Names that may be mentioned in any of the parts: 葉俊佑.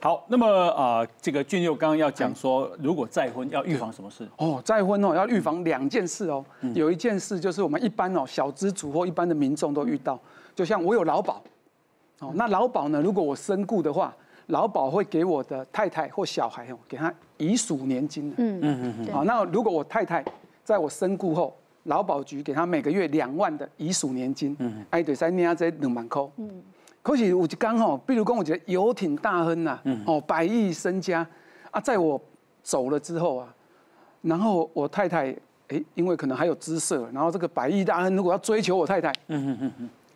好，那么这个俊佑刚刚要讲说，如果再婚要预防什么事？哦，再婚哦，要预防2件事哦。有一件事就是我们一般哦小资族或一般的民众都遇到，就像我有劳保，哦，那劳保呢，如果我身故的话，劳保会给我的太太或小孩哦，给他遗属年金的。好，那如果我太太在我身故后，劳保局给他每个月2万的遗属年金，哎，对，再领这2万块。可是有一天哦，比如讲，我觉得游艇大亨呐，哦，100亿身家啊，在我走了之后啊，然后我太太因为可能还有姿色，然后这个100亿大亨如果要追求我太太，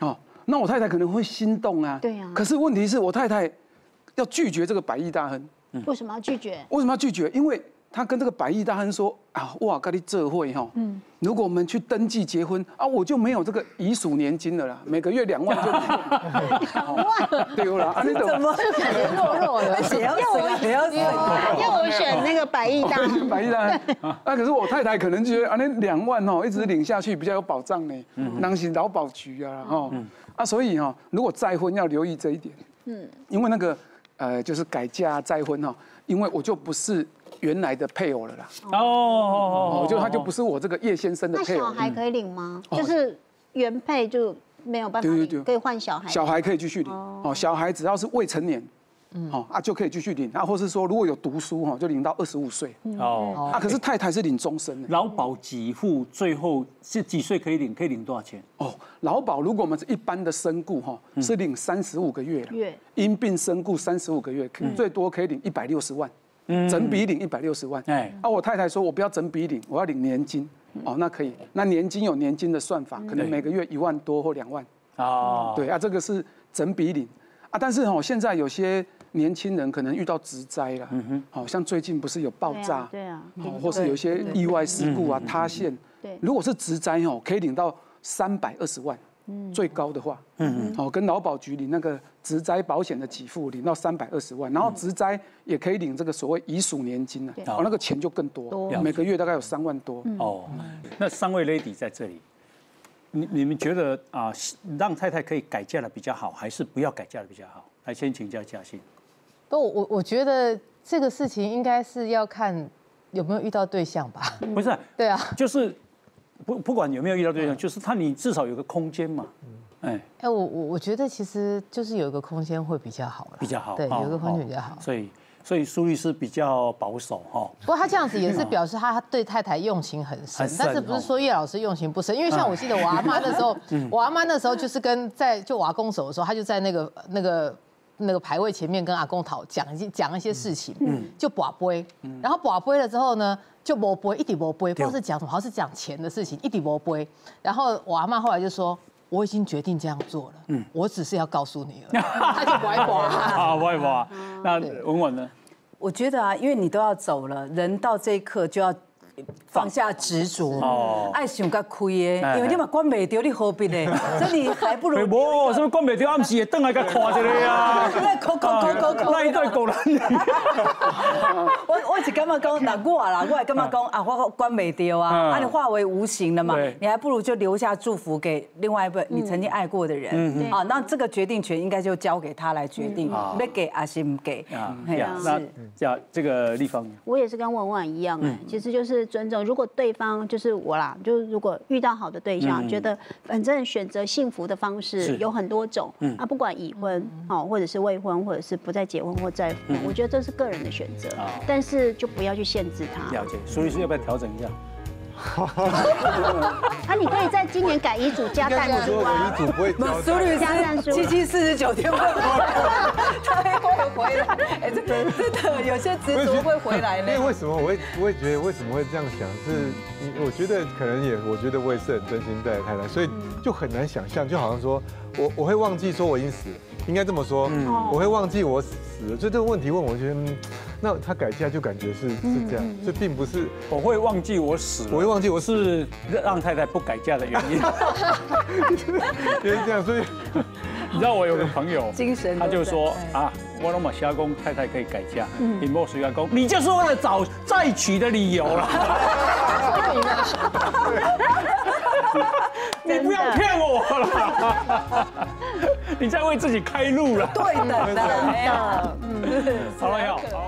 哦，那我太太可能会心动啊，对呀。可是问题是我太太要拒绝这个100亿大亨，为什么要拒绝？为什么要拒绝？因为她跟这个100亿大亨说啊，哇，跟你这会哈，如果我们去登记结婚啊，我就没有这个遗属年金了啦，每个月2万就2万，对啦，怎么就感觉懦弱了？要我选那个100亿大亨，100亿大亨，那可是我太太可能觉得啊，那2万哦，一直领下去比较有保障呢，当时劳保局啊，哦，啊，所以哈，如果再婚要留意这一点，因为那个就是改嫁再婚哈，因为我就不是原来的配偶了啦，哦，就他就不是我这个叶先生的配偶。那小孩可以领吗？就是原配就没有办法领，可以换小孩。小孩可以继续领，哦，小孩只要是未成年，哦啊就可以继续领，啊，或是说如果有读书哈，就领到25岁。哦，啊，可是太太是领终身的。劳保给付最后是几岁可以领？可以领多少钱？哦，劳保如果我们是一般的身故哈，是领35个月了，因病身故35个月，最多可以领160万。整笔领160万，哎，啊，我太太说我不要整笔领，我要领年金，哦，那可以，那年金有年金的算法，可能每个月1万多或2万，哦，对啊，这个是整笔领，啊，但是哦，现在有些年轻人可能遇到职灾了，好像最近不是有爆炸，对啊，或是有些意外事故啊、塌陷，对，如果是职灾哦，可以领到320万。最高的话，哦，跟劳保局领那个职灾保险的给付领到320万，然后职灾也可以领这个所谓遗属年金了，哦，那个钱就更多，每个月大概有3万多。哦，那3位 lady 在这里，你们觉得啊，让太太可以改嫁的比较好，还是不要改嫁的比较好？来，先请教嘉欣。我觉得这个事情应该是要看有没有遇到对象吧。不是，对啊，就是。 不管有没有遇到对象，就是你至少有个空间嘛，我觉得其实就是有一个空间会比较好啦，比较好，对，有一个空间比较好。所以苏律师比较保守哈。不过他这样子也是表示他对太太用情很深，但是不是说叶老师用情不深？因为像我记得我阿妈那时候，我阿妈那时候就是就我阿公走的时候，他就在那个牌位前面跟阿公讲一些事情，就跋杯，然后跋杯了之后呢，就没杯，一直没杯，不知道是讲什么，好像是讲钱的事情，一直没杯。然后我阿嬤后来就说，我已经决定这样做了，我只是要告诉你了，他就歪瓜啊，歪瓜。那文文呢？我觉得啊，因为你都要走了，人到这一刻就要。 放下执着，爱想较开的，因为你嘛管袂到，你何必呢？所以你还不如无，什么管袂到，暗时会等来甲看一下啊。那一对狗人。我是感觉讲，那我啦，我也感觉讲啊，我管袂到啊，啊你化为无形了嘛，你还不如就留下祝福给另外一位你曾经爱过的人啊。那这个决定权应该就交给他来决定，要给还是不给。那这个立方，我也是跟文婉一样，其实就是。 尊重，如果对方就是我啦，就是如果遇到好的对象，觉得反正选择幸福的方式有很多种，啊，不管已婚哦，或者是未婚，或者是不再结婚或再婚，我觉得这是个人的选择，但是就不要去限制他。了解，所以是要不要调整一下？啊，你可以在今年改遗嘱加赞助啊。遗嘱不会加律加赞助，749天会回来，哎，真的有些执着会回来呢。因为为什么我会觉得为什么会这样想？是我觉得可能也我觉得我也是很真心对待太太，所以就很难想象，就好像说我会忘记说我已经死了，应该这么说，我会忘记我死了，所以这个问题问我觉得，那他改嫁就感觉是这样，这并不是我会忘记我死了，我会忘记我是让太太不改嫁的原因，就是这样。所以你知道我有个朋友，他就说啊，我那么瞎公太太可以改嫁，你莫说瞎公，你就是为了找再娶的理由了。你不要骗我了，你在为自己开路了。对的，好了，好。